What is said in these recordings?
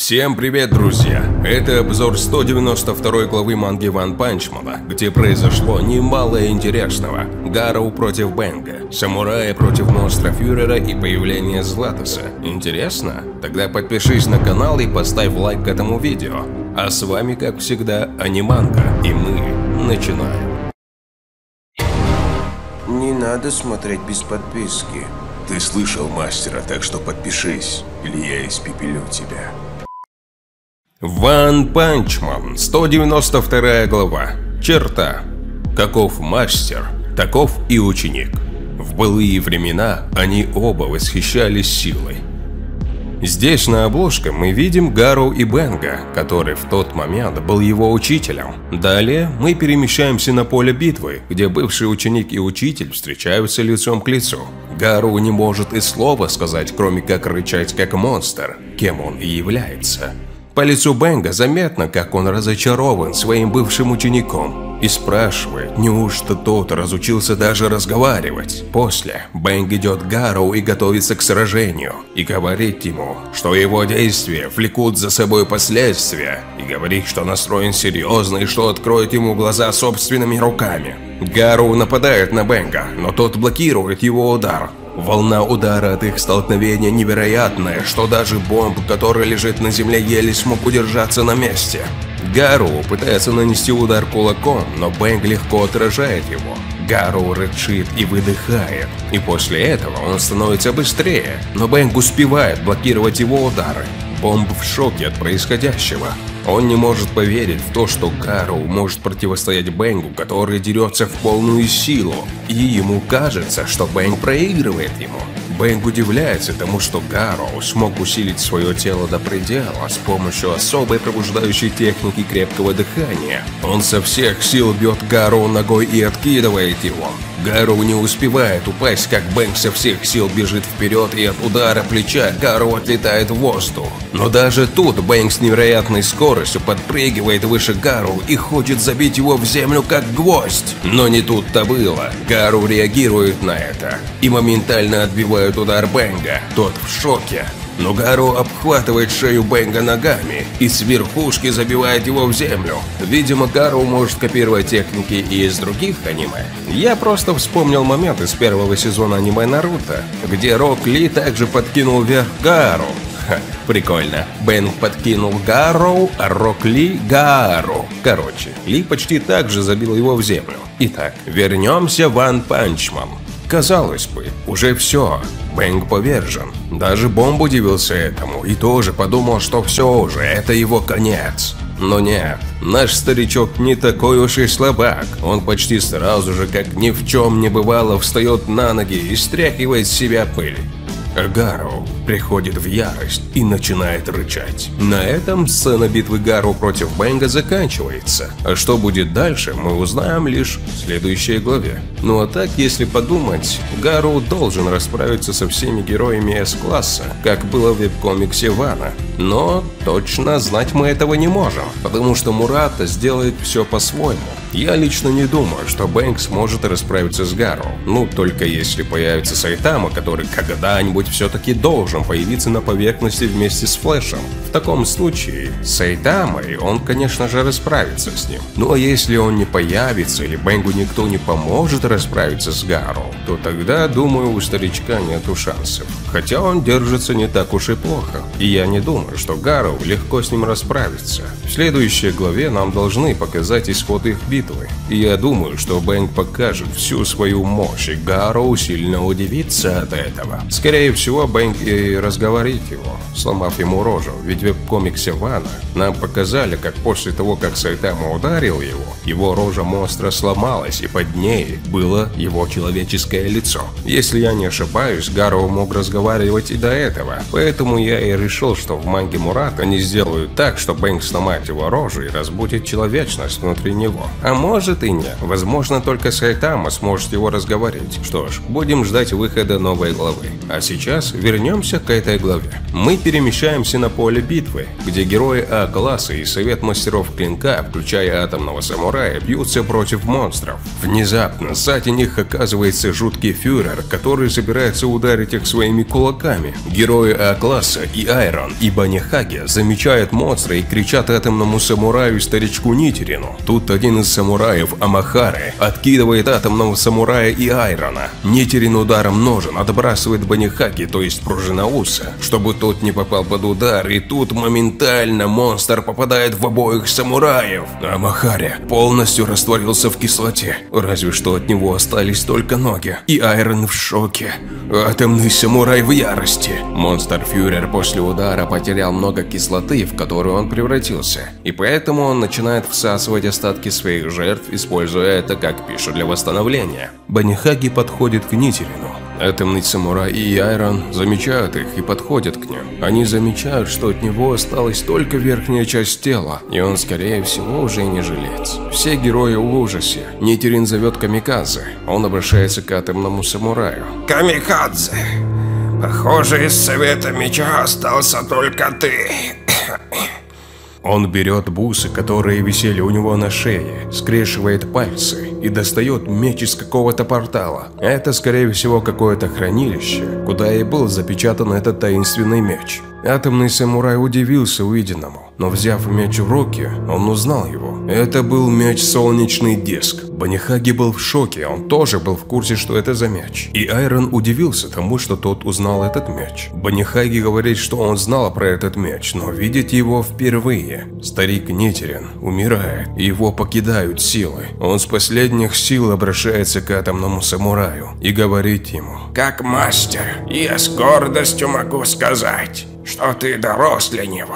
Всем привет, друзья! Это обзор 192 главы манги Ван Панчмана, где произошло немало интересного. Гароу против Бэнга, самурая против монстра Фюрера и появление Златоса. Интересно? Тогда подпишись на канал и поставь лайк к этому видео. А с вами, как всегда, Аниманга, и мы начинаем. Не надо смотреть без подписки. Ты слышал мастера, так что подпишись, или я испепелю тебя. One Punch Man, 192 глава. Черта. Каков мастер, таков и ученик. В былые времена они оба восхищались силой. Здесь на обложке мы видим Гароу и Бэнга, который в тот момент был его учителем. Далее мы перемещаемся на поле битвы, где бывший ученик и учитель встречаются лицом к лицу. Гароу не может и слова сказать, кроме как рычать как монстр, кем он и является. По лицу Бэнга заметно, как он разочарован своим бывшим учеником, и спрашивает, неужто тот разучился даже разговаривать. После Бэнг идет к Гароу и готовится к сражению, и говорит ему, что его действия влекут за собой последствия, и говорит, что настроен серьезно и что откроет ему глаза собственными руками. Гароу нападает на Бэнга, но тот блокирует его удар. Волна удара от их столкновения невероятная, что даже Бомб, который лежит на земле, еле смог удержаться на месте. Гароу пытается нанести удар кулаком, но Бэнг легко отражает его. Гароу рычит и выдыхает, и после этого он становится быстрее, но Бэнг успевает блокировать его удары. Бомб в шоке от происходящего. Он не может поверить в то, что Гароу может противостоять Бэнгу, который дерется в полную силу, и ему кажется, что Бэнг проигрывает ему. Бэнг удивляется тому, что Гароу смог усилить свое тело до предела с помощью особой пробуждающей техники крепкого дыхания. Он со всех сил бьет Гароу ногой и откидывает его. Гароу не успевает упасть, как Бэнг со всех сил бежит вперед, и от удара плеча Гароу отлетает в воздух. Но даже тут Бэнг с невероятной скоростью подпрыгивает выше Гароу и хочет забить его в землю как гвоздь. Но не тут-то было. Гароу реагирует на это и моментально отбивает удар Бэнга. Тот в шоке. Но Гароу обхватывает шею Бэнга ногами и с верхушки забивает его в землю. Видимо, Гароу может копировать техники и из других аниме. Я просто вспомнил момент из первого сезона аниме Наруто, где Рок Ли также подкинул вверх Гароу. Прикольно. Бэнг подкинул Гароу, а Рок Ли Гароу. Короче, Ли почти так же забил его в землю. Итак, вернемся в One Punch Man. Казалось бы, уже все, Бэнг повержен. Даже Бомб удивился этому и тоже подумал, что все уже, это его конец. Но нет, наш старичок не такой уж и слабак. Он почти сразу же, как ни в чем не бывало, встает на ноги и стряхивает с себя пыль. Гароу приходит в ярость и начинает рычать. На этом сцена битвы Гароу против Бэнга заканчивается. А что будет дальше, мы узнаем лишь в следующей главе. Ну а так, если подумать, Гароу должен расправиться со всеми героями С-класса, как было в веб-комиксе Вана. Но точно знать мы этого не можем, потому что Мурата сделает все по-своему. Я лично не думаю, что Бэнг сможет расправиться с Гароу. Ну, только если появится Сайтама, который когда-нибудь все-таки должен появиться на поверхности вместе с Флэшем. В таком случае с Сайтамой он, конечно же, расправится с ним. Ну а если он не появится или Бэнгу никто не поможет расправиться с Гароу, то тогда, думаю, у старичка нету шансов. Хотя он держится не так уж и плохо. И я не думаю, что Гароу легко с ним расправится. В следующей главе нам должны показать исход их битвы. И я думаю, что Бэнг покажет всю свою мощь, и Гароу сильно удивится от этого. Скорее всего, Бэнг и разговорит его, сломав ему рожу, ведь в веб-комиксе Вана нам показали, как после того, как Сайтама ударил его рожа монстра сломалась, и под ней было его человеческое лицо. Если я не ошибаюсь, Гароу мог разговаривать и до этого, поэтому я и решил, что в манге Мурата они сделают так, что Бэнг сломает его рожу и разбудит человечность внутри него. А может и нет. Возможно, только Сайтама сможет его разговорить. Что ж, будем ждать выхода новой главы. А сейчас вернемся к этой главе. Мы перемещаемся на поле битвы, где герои А-класса и совет мастеров клинка, включая атомного самурая, бьются против монстров. Внезапно сзади них оказывается жуткий Фюрер, который собирается ударить их своими кулаками. Герои А-класса и Айрон, и Банихаги замечают монстра и кричат атомному самураю старичку Нитэрину. Тут один из самураев, Амахарэ, откидывает атомного самурая и Айрона. Нитэрин ударом ножен отбрасывает Банихаги, то есть пружиноуса, чтобы тот не попал под удар, и тут моментально монстр попадает в обоих самураев. Амахарэ полностью растворился в кислоте, разве что от него остались только ноги. И Айрон в шоке. Атомный самурай в ярости. Монстр Фюрер после удара потерял много кислоты, в которую он превратился, и поэтому он начинает всасывать остатки своих жертв, используя это как пищу для восстановления. Банихаги подходит к Нитэрину. Атомный самурай и Айрон замечают их и подходят к ним. Они замечают, что от него осталась только верхняя часть тела, и он, скорее всего, уже не жилец. Все герои в ужасе. Нитэрин зовет Камикадзе. Он обращается к атомному самураю. Камикадзе, похоже, из Совета Меча остался только ты. Он берет бусы, которые висели у него на шее, скрещивает пальцы и достает меч из какого-то портала. Это, скорее всего, какое-то хранилище, куда и был запечатан этот таинственный меч. Атомный самурай удивился увиденному, но, взяв меч в руки, он узнал его. Это был меч Солнечный диск. Банихаги был в шоке, он тоже был в курсе, что это за меч. И Айрон удивился тому, что тот узнал этот меч. Банихаги говорит, что он знал про этот меч, но видит его впервые. Старик Нитэрин умирает, и его покидают силы. Он с последних сил обращается к атомному самураю и говорит ему: «Как мастер, я с гордостью могу сказать, что ты дорос для него.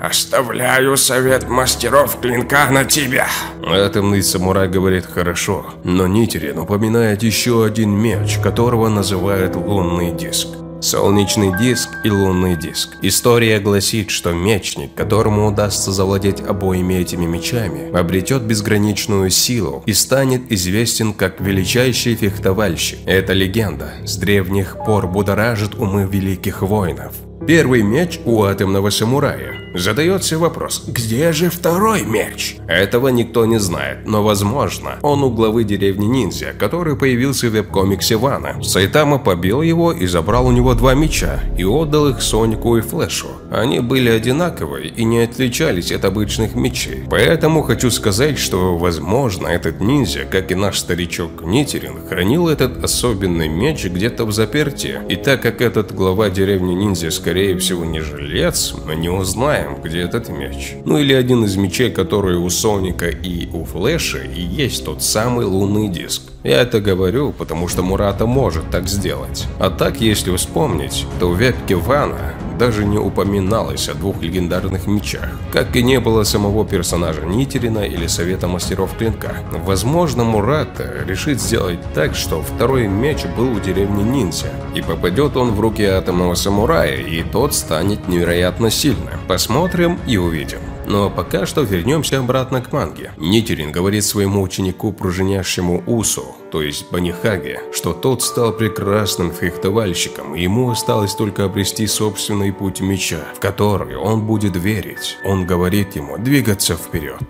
Оставляю совет мастеров клинка на тебя». Атомный самурай говорит «хорошо», но Нитэрин упоминает еще один меч, которого называют Лунный диск. Солнечный диск и Лунный диск. История гласит, что мечник, которому удастся завладеть обоими этими мечами, обретет безграничную силу и станет известен как величайший фехтовальщик. Эта легенда с древних пор будоражит умы великих воинов. Первый меч у атомного самурая. Задается вопрос, где же второй меч? Этого никто не знает, но возможно, он у главы деревни ниндзя, который появился в веб-комиксе Вана. Сайтама побил его и забрал у него два меча, и отдал их Сонику и Флэшу. Они были одинаковые и не отличались от обычных мечей. Поэтому хочу сказать, что возможно, этот ниндзя, как и наш старичок Нитэрин, хранил этот особенный меч где-то в заперти. И так как этот глава деревни ниндзя, скорее всего, не жилец, мы не узнаем, где этот меч. Ну или один из мечей, которые у Соника и у Флэша, и есть тот самый Лунный диск. Я это говорю, потому что Мурата может так сделать. А так, если вспомнить, то в вебке Вана даже не упоминалось о двух легендарных мечах, как и не было самого персонажа Нитэрина или Совета мастеров клинка. Возможно, Мурата решит сделать так, что второй меч был у деревни ниндзя, и попадет он в руки атомного самурая, и тот станет невероятно сильным. Посмотрим и увидим. Но пока что вернемся обратно к манге. Нитэрин говорит своему ученику, пружинящему Усу, то есть Банихаге, что тот стал прекрасным фехтовальщиком, и ему осталось только обрести собственный путь меча, в который он будет верить. Он говорит ему двигаться вперед.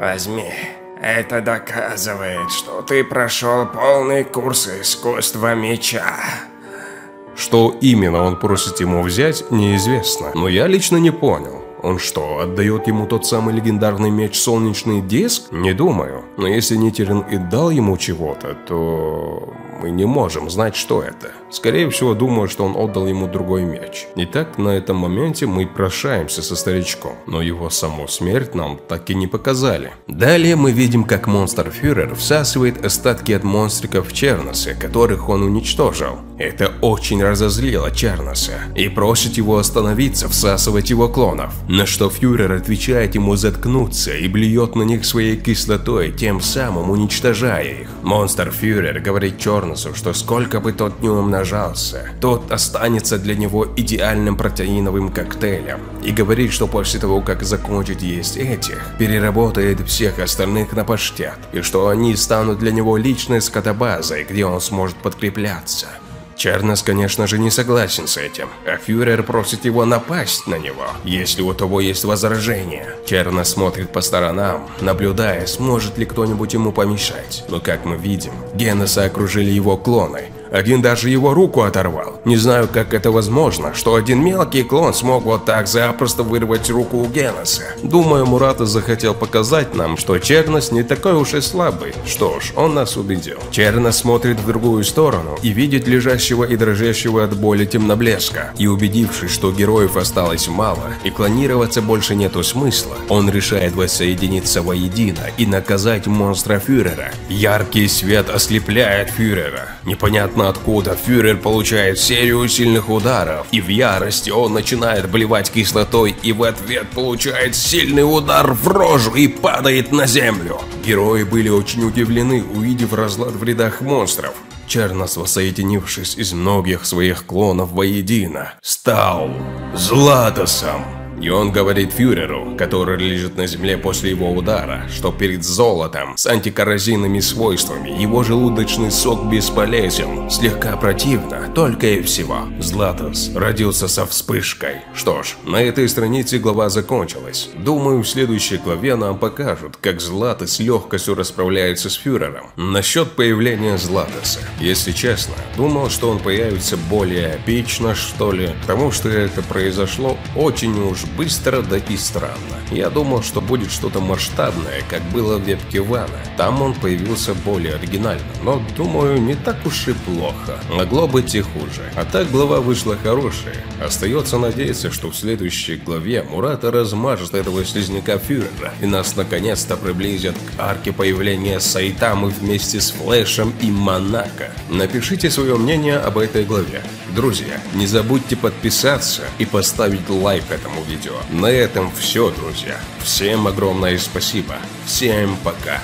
Возьми. Это доказывает, что ты прошел полный курс искусства меча. Что именно он просит ему взять, неизвестно, но я лично не понял. Он что, отдает ему тот самый легендарный меч Солнечный диск? Не думаю. Но если Нитэрин и дал ему чего-то, то мы не можем знать, что это. Скорее всего, думаю, что он отдал ему другой меч. Итак, на этом моменте мы прощаемся со старичком, но его саму смерть нам так и не показали. Далее мы видим, как монстр Фюрер всасывает остатки от монстриков Черноса, которых он уничтожил. Это очень разозлило Черноса и просит его остановиться, всасывать его клонов. На что Фюрер отвечает ему заткнуться и блюет на них своей кислотой, тем самым уничтожая их. Монстр Фюрер говорит Черносу, что сколько бы тот ни умножался, тот останется для него идеальным протеиновым коктейлем, и говорит, что после того, как закончит есть этих, переработает всех остальных на паштет, и что они станут для него личной скотобазой, где он сможет подкрепляться. Чернос, конечно же, не согласен с этим, а Фюрер просит его напасть на него, если у того есть возражения. Чернос смотрит по сторонам, наблюдая, сможет ли кто-нибудь ему помешать. Но как мы видим, Геноса окружили его клоны, Один даже его руку оторвал. Не знаю, как это возможно, что один мелкий клон смог вот так запросто вырвать руку у Геноса. Думаю, Мурата захотел показать нам, что Чернос не такой уж и слабый. Что ж, он нас убедил. Чернос смотрит в другую сторону и видит лежащего и дрожащего от боли темноблеска. И, убедившись, что героев осталось мало и клонироваться больше нету смысла, он решает воссоединиться воедино и наказать монстра Фюрера. Яркий свет ослепляет Фюрера. Непонятно откуда Фюрер получает серию сильных ударов, и в ярости он начинает блевать кислотой и в ответ получает сильный удар в рожу и падает на землю. Герои были очень удивлены, увидев разлад в рядах монстров. Чернос, воссоединившись из многих своих клонов воедино, стал Златосом. И он говорит Фюреру, который лежит на земле после его удара, что перед золотом с антикоррозийными свойствами его желудочный сок бесполезен, слегка противно, только и всего. Златос родился со вспышкой. Что ж, на этой странице глава закончилась. Думаю, в следующей главе нам покажут, как Златос с легкостью расправляется с Фюрером. Насчет появления Златоса. Если честно, думал, что он появится более эпично, что ли, потому что это произошло очень уж быстро, да и странно. Я думал, что будет что-то масштабное, как было в вебке Вана. Там он появился более оригинально, но, думаю, не так уж и плохо. Могло быть и хуже. А так глава вышла хорошая. Остается надеяться, что в следующей главе Мурата размажет этого слизняка Фюрера, и нас наконец-то приблизят к арке появления Сайтамы вместе с Флэшем и Монако. Напишите свое мнение об этой главе. Друзья, не забудьте подписаться и поставить лайк этому видео. На этом все, друзья. Всем огромное спасибо. Всем пока.